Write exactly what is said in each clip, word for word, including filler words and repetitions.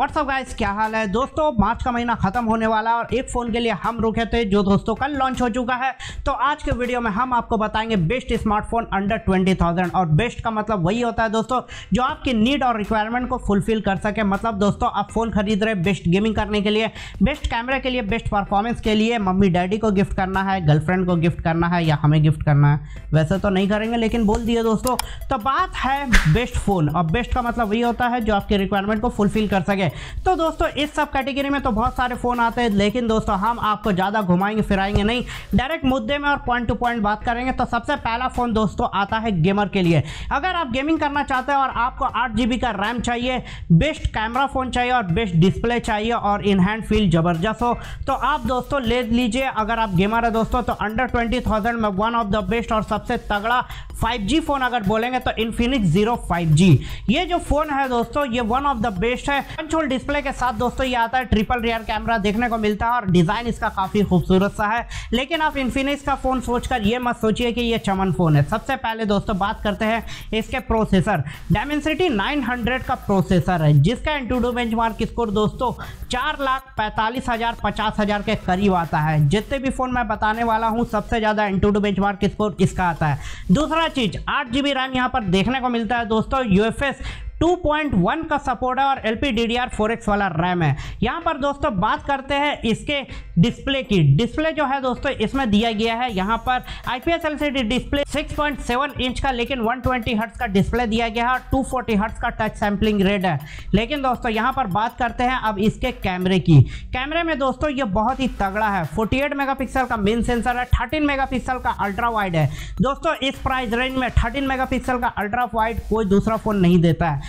WhatsApp guys, क्या हाल है दोस्तों। मार्च का महीना खत्म होने वाला और एक फ़ोन के लिए हम रुके थे जो दोस्तों कल लॉन्च हो चुका है। तो आज के वीडियो में हम आपको बताएंगे best smartphone under twenty thousand. और बेस्ट का मतलब वही होता है दोस्तों जो आपकी नीड और रिक्वायरमेंट को फुलफिल कर सके। मतलब दोस्तों आप फ़ोन खरीद रहे बेस्ट गेमिंग करने के लिए, बेस्ट कैमरे के लिए, बेस्ट परफॉर्मेंस के लिए, मम्मी डैडी को गिफ्ट करना है, गर्लफ्रेंड को गिफ्ट करना है या हमें गिफ्ट करना है, वैसे तो नहीं करेंगे लेकिन बोल दिए दोस्तों। तो बात है बेस्ट फ़ोन, और बेस्ट का मतलब वही होता है जो आपकी रिक्वायरमेंट को फुलफिल कर सके। तो दोस्तों इस सब कैटेगरी में तो बहुत सारे फोन आते हैं, लेकिन दोस्तों हम आपको ज्यादा घुमाएंगे फिराएंगे नहीं, डायरेक्ट मुद्दे में और पॉइंट टू पॉइंट बात करेंगे। तो सबसे पहला फोन दोस्तों आता है गेमर के लिए। अगर आप गेमिंग करना चाहते हैं और आपको आठ जीबी का रैम चाहिए, बेस्ट कैमरा फोन चाहिए और बेस्ट डिस्प्ले चाहिए और इन हैंड फील जबरदस्त हो, तो आप दोस्तों ले लीजिए। अगर आप गेमर है दोस्तों तो अंडर ट्वेंटी थाउजेंड में वन ऑफ द बेस्ट और सबसे तगड़ा फाइव जी फोन अगर बोलेंगे तो इन्फिनिक्स जीरो फाइव जी। ये जो फोन है दोस्तों ये वन ऑफ द बेस्ट है। पंचोल डिस्प्ले के साथ दोस्तों ये आता है, ट्रिपल रियर कैमरा देखने को मिलता है और डिज़ाइन इसका काफ़ी खूबसूरत सा है। लेकिन आप इन्फिनिक्स का फ़ोन सोचकर ये मत सोचिए कि ये चमन फ़ोन है। सबसे पहले दोस्तों बात करते हैं इसके प्रोसेसर। डायमेंसिटी नाइन हंड्रेड का प्रोसेसर है जिसका एंटूडो बेंचमार्क स्कोर दोस्तों चार लाख पैंतालीस हज़ार पचास हज़ार के करीब आता है। जितने भी फ़ोन मैं बताने वाला हूँ सबसे ज़्यादा एंटूडो बेंचमार्क स्कोर इसका आता है। दूसरा चीज़, आठ जी बी रैम यहाँ पर देखने को मिलता है दोस्तों, U F S two point one का सपोर्ट है और L P D D R four X वाला रैम है। यहाँ पर दोस्तों बात करते हैं इसके डिस्प्ले की। डिस्प्ले जो है दोस्तों इसमें दिया गया है यहाँ पर IPS LCD display six point seven inch का, लेकिन वन ट्वेंटी हर्ट्ज का डिस्प्ले दिया गया है और टू फोर्टी हर्ट्ज का टच सैम्पलिंग रेट है। लेकिन दोस्तों यहाँ पर बात करते हैं अब इसके कैमरे की। कैमरे में दोस्तों ये बहुत ही तगड़ा है। फोर्टी एट मेगापिक्सल का मेन सेंसर है, थर्टीन मेगापिक्सल का अल्ट्रा वाइड है। दोस्तों इस प्राइस रेंज में थर्टीन मेगापिक्सल का अल्ट्रा वाइड कोई दूसरा फोन नहीं देता है।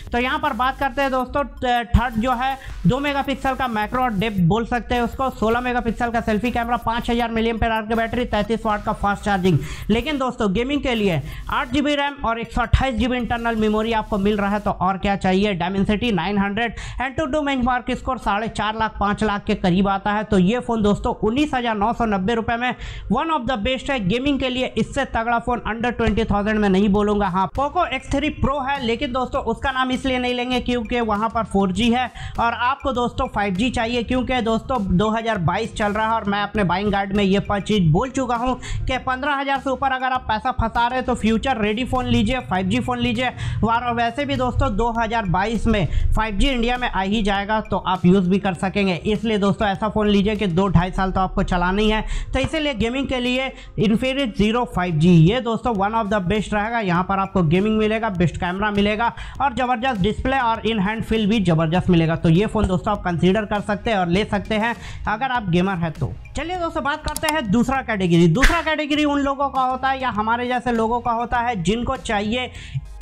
तो यहाँ पर बात करते हैं दोस्तों थर्ड जो है दो मेगापिक्सल का मैक्रो डेप्थ बोल सकते हैं उसको, सोलह मेगापिक्सल का सेल्फी कैमरा, पाँच हज़ार मिलियम एमएच की बैटरी, तैंतीस वाट का फास्ट चार्जिंग। लेकिन दोस्तों गेमिंग के लिए आठ जीबी रैम और एक सौ अट्ठाईस जीबी इंटरनल मेमोरी आपको मिल रहा है, तो और क्या चाहिए। Dimensity nine hundred, AnTuTu benchmark score साढ़े चार लाख पाँच लाख के करीब आता है। तो ये फोन दोस्तों उन्नीस हज़ार नौ सौ नब्बे रुपये में वन ऑफ द बेस्ट है गेमिंग के लिए। इससे तगड़ा फोन अंडर ट्वेंटी थाउजेंड में नहीं बोलूँगा। हाँ, पोको एक्स थ्री प्रो है, लेकिन दोस्तों उसका नाम इसलिए नहीं लेंगे क्योंकि वहां पर फोर जी है और आपको दोस्तों फाइव जी चाहिए, क्योंकि दोस्तों दो हज़ार बाईस चल रहा है और मैं अपने बाइंग गाइड में ये चीज बोल चुका हूं कि पंद्रह हज़ार से ऊपर अगर आप पैसा फंसा रहे तो फ्यूचर रेडी फ़ोन लीजिए, फाइव जी फ़ोन लीजिए। और वैसे भी दोस्तों दो हज़ार बाईस में फाइव जी इंडिया में आ ही जाएगा तो आप यूज़ भी कर सकेंगे। इसलिए दोस्तों ऐसा फ़ोन लीजिए कि दो ढाई साल तो आपको चलानी है। तो इसीलिए गेमिंग के लिए इन्फिनिक्स जीरो फाइव जी ये दोस्तों वन ऑफ द बेस्ट रहेगा। यहाँ पर आपको गेमिंग मिलेगा, बेस्ट कैमरा मिलेगा और ज़बरदस्त डिस्प्ले और इन हैंड फील भी ज़बरदस्त मिलेगा। तो ये फ़ोन दोस्तों आप कंसीडर कर सकते हैं और ले सकते हैं अगर आप गेमर हैं तो। चलिए दोस्तों बात करते हैं दूसरा कैटेगरी। दूसरा कैटेगरी उन लोगों का होता है या हमारे जैसे लोगों का होता है जिनको चाहिए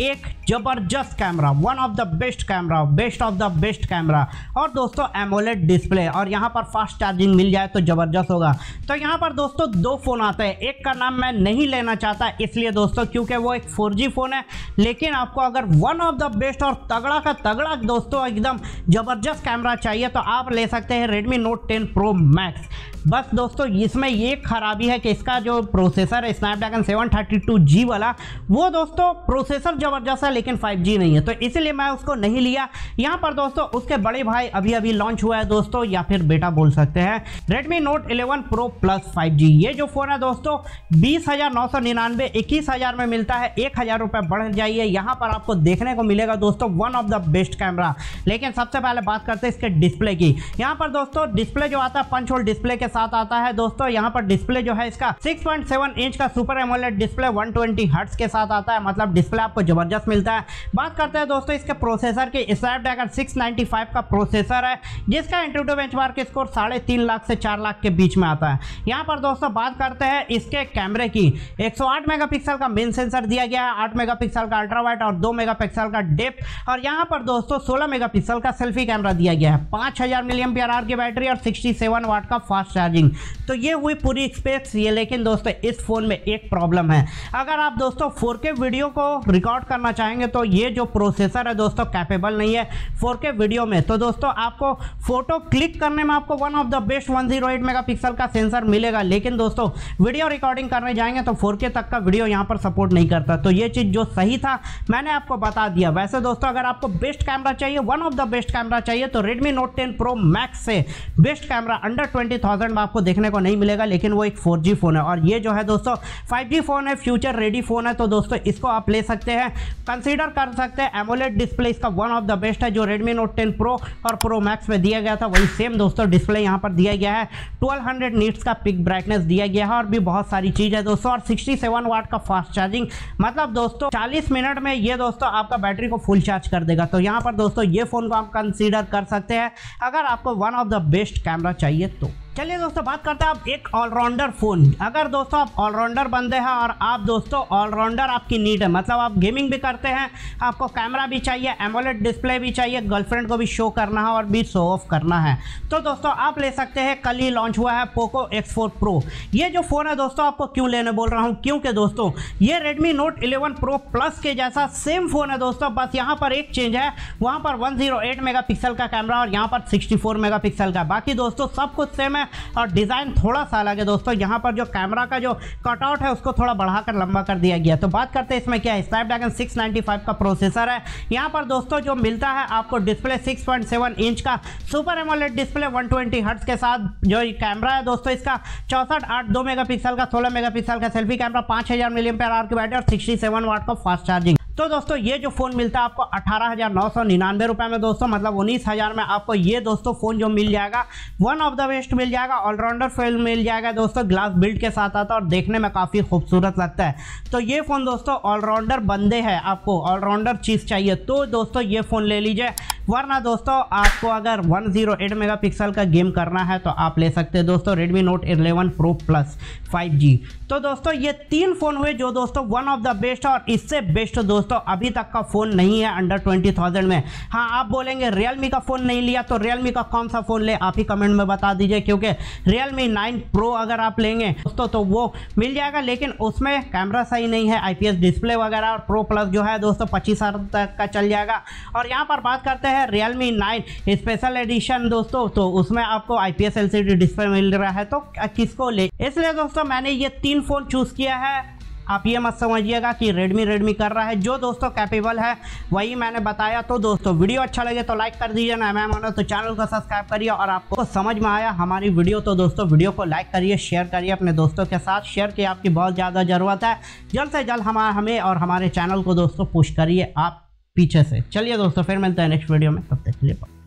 एक ज़बरदस्त camera, one of the best camera, best of the best camera और दोस्तों एमोलेड डिस्प्ले और यहाँ पर फास्ट चार्जिंग मिल जाए तो ज़बरदस्त होगा। तो यहाँ पर दोस्तों दो फ़ोन आते हैं, एक का नाम मैं नहीं लेना चाहता इसलिए दोस्तों क्योंकि वो एक फोर जी फ़ोन है। लेकिन आपको अगर वन ऑफ द बेस्ट और तगड़ा का तगड़ा दोस्तों एकदम ज़बरदस्त कैमरा चाहिए तो आप ले सकते हैं Redmi Note ten Pro Max. बस दोस्तों इसमें ये खराबी है कि इसका जो प्रोसेसर है Snapdragon seven thirty two G वाला, वो दोस्तों प्रोसेसर ज़बरदस्त है लेकिन फाइव जी नहीं है, तो इसलिए मैं उसको नहीं लिया। यहाँ पर दोस्तों उसके बड़े भाई अभी अभी लॉन्च हुआ है दोस्तों, या फिर बेटा बोल सकते हैं, Redmi Note eleven Pro Plus five G. ये जो फ़ोन है दोस्तों बीस हज़ार नौ सौ निन्यानवे, इक्कीस हज़ार में मिलता है, एक हज़ार रुपये बढ़ जाइए। यहाँ पर आपको देखने को मिलेगा दोस्तों one of the best camera. लेकिन सबसे पहले बात करते हैं इसके डिस्प्ले की। यहाँ पर दोस्तों डिस्प्ले जो आता है पंच होल डिस्प्ले के साथ आता है दोस्तों। यहाँ पर डिस्प्ले जो है इसका सिक्स पॉइंट सेवन इंच का super AMOLED display one twenty hertz के साथ आता है, मतलब डिस्प्ले आपको जबरदस्त मिलता है। बात करते हैं दोस्तों इसके प्रोसेसर की। स्नैपड्रैगन सिक्स नाइन्टी फाइव का प्रोसेसर है जिसका एंटूडो बेंचमार्क स्कोर साढ़े तीन लाख से चार लाख के बीच में आता है। यहाँ पर दोस्तों बात करते हैं इसके कैमरे की। एक सौ आठ मेगापिक्सल का मेन सेंसर दिया गया है, आठ मेगापिक्सल का अल्ट्रा वाइड और दो मेगापिक्सल का डेप्थ और यहाँ पर दोस्तों सोलह मेगापिक्सल का सेल्फी कैमरा दिया गया है, पाँच हज़ार मिलियम एमएच की बैटरी और सिक्सटी सेवन वाट का फास्ट चार्जिंग। तो ये हुई पूरी स्पेक्स ये, लेकिन दोस्तों इस फ़ोन में एक प्रॉब्लम है। अगर आप दोस्तों फोर के वीडियो को रिकॉर्ड करना चाहेंगे तो ये जो प्रोसेसर है दोस्तों कैपेबल नहीं है फोर के वीडियो में। तो दोस्तों आपको फ़ोटो क्लिक करने में आपको one of the best one zero eight megapixel का सेंसर मिलेगा, लेकिन दोस्तों वीडियो रिकॉर्डिंग करने जाएंगे तो फोर के तक का वीडियो यहाँ पर सपोर्ट नहीं करता। तो ये चीज़ जो सही था मैंने आपको बता दिया। वैसे दोस्तों अगर आपको बेस्ट कैमरा चाहिए, one of the best camera चाहिए, तो Redmi Note ten Pro Max से best camera under twenty thousand में आपको देखने को नहीं मिलेगा, लेकिन वो एक फोर जी फ़ोन है। और ये जो है दोस्तों फाइव जी फ़ोन है, फ्यूचर रेडी फ़ोन है। तो दोस्तों इसको आप ले सकते हैं, कंसीडर कर सकते हैं। एमोलेड डिस्प्ले इसका वन ऑफ द बेस्ट है जो रेडमी नोट टेन प्रो और प्रो मैक्स में दिया गया था, वही सेम दोस्तों डिस्प्ले यहाँ पर दिया गया है। ट्वेल्व हंड्रेड नीट्स का पिक ब्राइटनेस दिया गया है और भी बहुत सारी चीज़ है दोस्तों। और सिक्सटी सेवन वाट का फास्ट चार्जिंग, मतलब दोस्तों चालीस मिनट में ये दोस्तों आपका बैटरी को फुल चार्ज कर देगा। तो यहाँ पर दोस्तों ये फ़ोन को आप कंसीडर कर सकते हैं अगर आपको one of the best camera चाहिए। तो चलिए दोस्तों बात करते हैं आप एक ऑलराउंडर फ़ोन। अगर दोस्तों आप ऑलराउंडर बंदे हैं और आप दोस्तों ऑलराउंडर आपकी नीड है, मतलब आप गेमिंग भी करते हैं, आपको कैमरा भी चाहिए, एमोलेड डिस्प्ले भी चाहिए, गर्लफ्रेंड को भी शो करना है और भी शो ऑफ करना है, तो दोस्तों आप ले सकते हैं। कल ही लॉन्च हुआ है पोको एक्स फोर प्रो। ये जो फ़ोन है दोस्तों आपको क्यों लेने बोल रहा हूँ, क्योंकि दोस्तों ये Redmi Note eleven Pro Plus के जैसा सेम फ़ोन है दोस्तों, बस यहाँ पर एक चेंज है, वहाँ पर one zero eight mega pixel का कैमरा और यहाँ पर सिक्सटी फोर मेगा पिक्सल का। बाकी दोस्तों सब कुछ सेम है और डिज़ाइन थोड़ा सा अलग है दोस्तों। यहाँ पर जो कैमरा का जो कटआउट है उसको थोड़ा बढ़ाकर लंबा कर दिया गया। तो बात करते हैं इसमें क्या है। स्नैपड्रैगन सिक्स नाइन फाइव का प्रोसेसर है। यहाँ पर दोस्तों जो मिलता है आपको display six point seven inch का super AMOLED display one twenty hertz के साथ। जो कैमरा है दोस्तों इसका चौंसठ आठ दो मेगा पिक्सल का, सोलह मेगा पिक्सल का सेल्फी कैमरा, पाँच हज़ार मिली एमपेयर आवर की बैटरी और सिक्सटी सेवन वाट का फास्ट चार्जिंग। तो दोस्तों ये जो फ़ोन मिलता है आपको अठारह हज़ार नौ सौ निन्यानवे रुपये में दोस्तों, मतलब उन्नीस हज़ार में आपको ये दोस्तों फ़ोन जो मिल जाएगा वन ऑफ द बेस्ट मिल जाएगा, ऑलराउंडर फ़ोन मिल जाएगा दोस्तों। ग्लास बिल्ड के साथ आता है और देखने में काफ़ी खूबसूरत लगता है। तो ये फ़ोन दोस्तों ऑलराउंडर बंदे हैं, आपको ऑलराउंडर चीज़ चाहिए तो दोस्तों ये फ़ोन ले लीजिए, वरना दोस्तों आपको अगर वन ज़ीरो एट मेगापिक्सल का गेम करना है तो आप ले सकते हैं दोस्तों Redmi Note eleven Pro Plus five G. तो दोस्तों ये तीन फ़ोन हुए जो दोस्तों वन ऑफ द बेस्ट और इससे बेस्ट दोस्तों अभी तक का फ़ोन नहीं है अंडर ट्वेंटी थाउजेंड में। हाँ, आप बोलेंगे रियलमी का फ़ोन नहीं लिया तो रियलमी का कौन सा फ़ोन ले, आप ही कमेंट में बता दीजिए, क्योंकि रियलमी नाइन प्रो अगर आप लेंगे दोस्तों तो वो मिल जाएगा, लेकिन उसमें कैमरा सही नहीं है, आई पी एस डिस्प्ले वगैरह। और प्रो प्लस जो है दोस्तों पच्चीस हज़ार तक का चल जाएगा। और यहाँ पर बात करते हैं रियलमी नाइन स्पेशल एडिशन दोस्तों, तो उसमें आपको आईपीएस एलसीडी डिस्प्ले मिल रहा है, तो किसको ले। इसलिए दोस्तों मैंने ये तीन फ़ोन चूज़ किया है। आप ये मत समझिएगा कि रेडमी रेडमी कर रहा है, जो दोस्तों कैपेबल है वही मैंने बताया। तो दोस्तों वीडियो अच्छा लगे तो लाइक कर दीजिए ना, मैं मानो तो चैनल को सब्सक्राइब करिए। और आपको समझ में आया हमारी वीडियो तो दोस्तों वीडियो को लाइक करिए, शेयर करिए अपने दोस्तों के साथ, शेयर की आपकी बहुत ज़्यादा ज़रूरत है। जल्द से जल्द हमारा हमें और हमारे चैनल को दोस्तों पुश करिए आप पीछे से। चलिए दोस्तों फिर मिलते हैं नेक्स्ट वीडियो में, तब तक के लिए बाय।